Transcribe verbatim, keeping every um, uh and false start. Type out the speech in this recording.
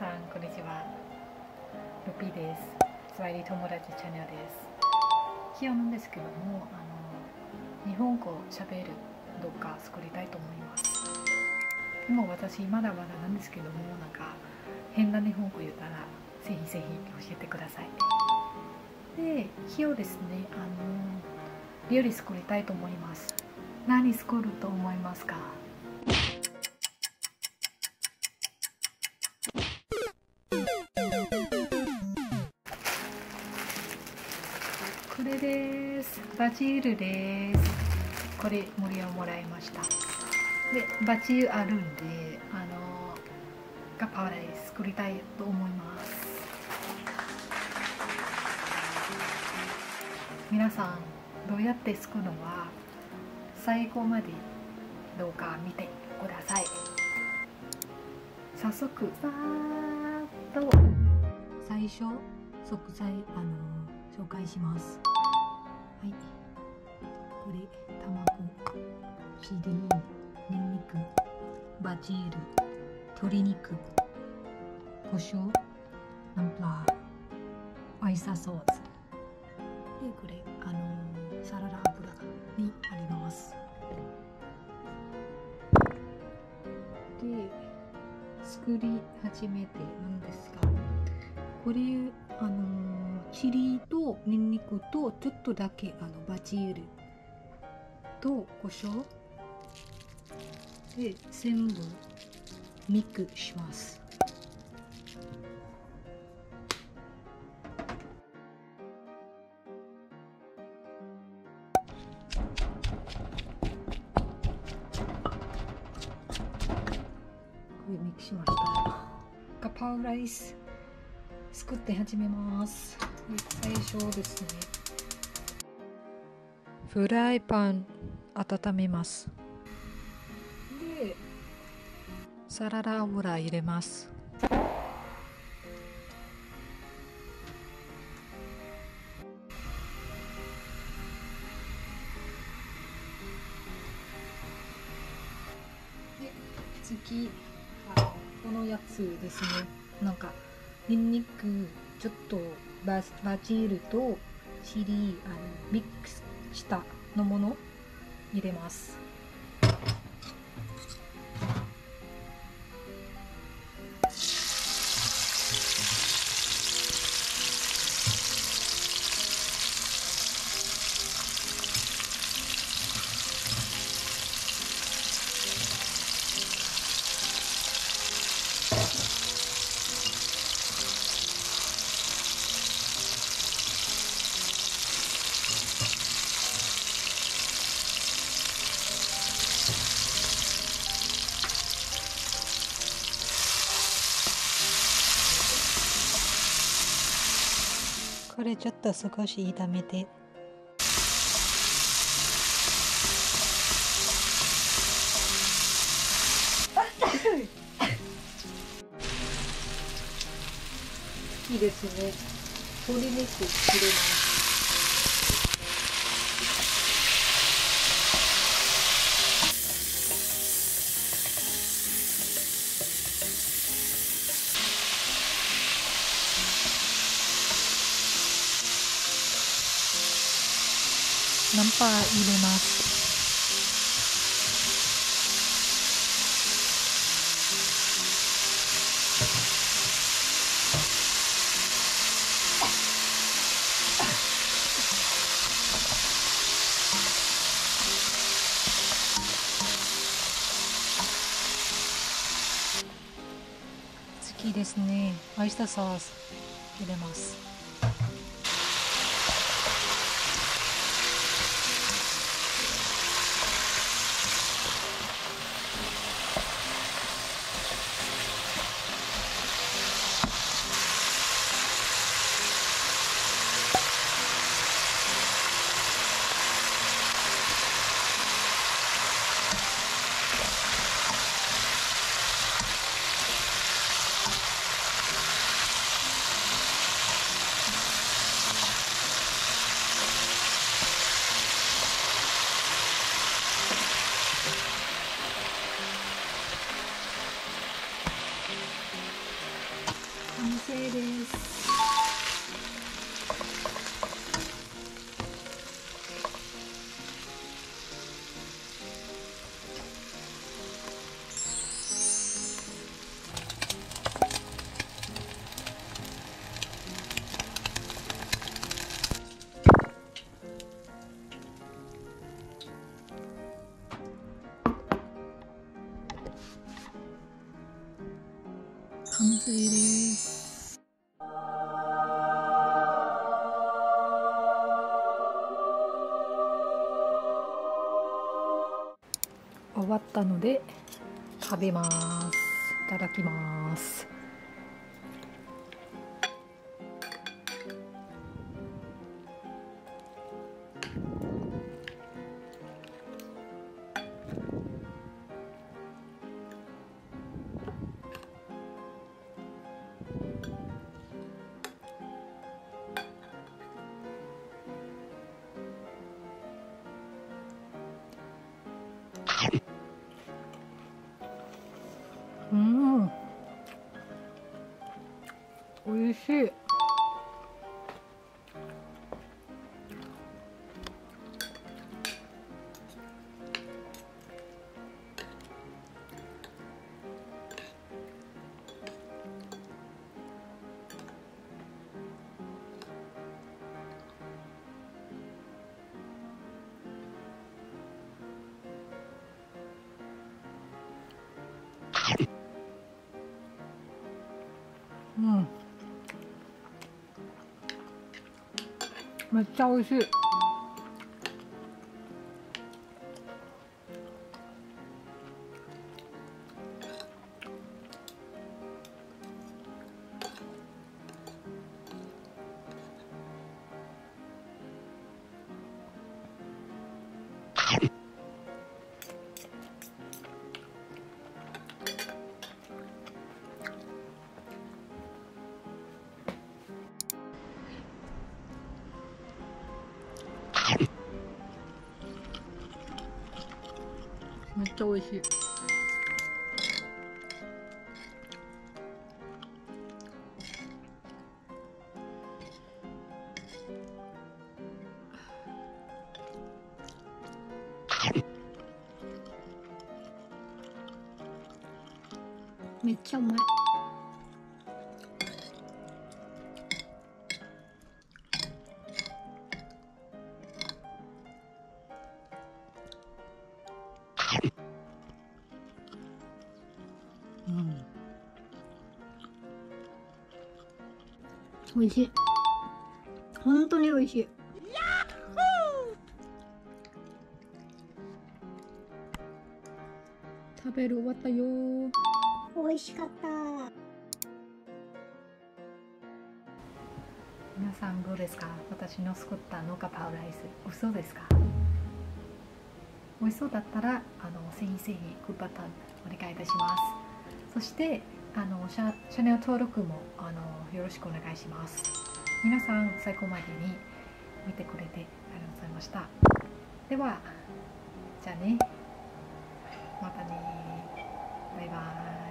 さんこんにちは。ロピーです。つわり友達チャンネルです。ヒアなんですけども、あの日本語を喋る動画作りたいと思います。でも私まだまだなんですけども、なんか変な日本語言ったらぜひぜひ教えてください。で、ヒアですね、あの料理作りたいと思います。何作ると思いますか？これです。バジルです。これ無料もらいました。で、バジルあるんで、あのガパオライス作りたいと思います。皆さんどうやって作るのは最後まで動画見てください。早速さーっと最初食材あの紹介します。はい、これ卵、チリ、ニンニク、バジル、鶏肉、胡椒、ナンプラー、オイスターソース。でこれあのサラダ油にあります。で作り始めてなんですが、これあのチリとニンニクとちょっとだけあのバジルと胡椒で全部ミックスします。ミックスしました。ガパオライス作って始めます。最初ですね。フライパン温めます。で、サラダ油入れます。で、次。このやつですね。なんかニンニクちょっとバジルとチリあのミックスしたのもの入れます。これちょっと少し炒めて。いいですね。鶏肉切れます。ナンパ入れます。次ですね、オイスターソース入れます。成です。完成です。終わったので食べます。いただきます。うん、おいしい。うん、めっちゃ美味しい。めっちゃ美味しい。めっちゃうまい。美味しい。本当に美味しい。食べる終わったよ。美味しかった。皆さんどうですか？私の作った農家パウライス、嘘ですか？美味しそうだったらあのぜひぜひグッドボタンお願いいたします。そしてあのチャンネル登録もあのよろしくお願いします。皆さん最後までに見てくれてありがとうございました。ではじゃあね、またね、バイバイ。